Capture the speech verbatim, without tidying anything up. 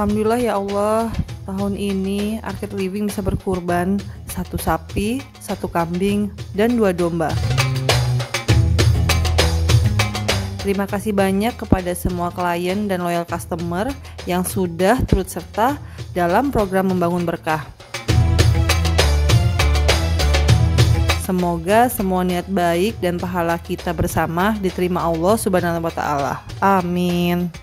Alhamdulillah ya Allah, tahun ini Arcade Living bisa berkurban satu sapi, satu kambing, dan dua domba. Terima kasih banyak kepada semua klien dan loyal customer yang sudah turut serta dalam program Membangun Berkah. Semoga semua niat baik dan pahala kita bersama diterima Allah Subhanahu wa Ta'ala. Amin.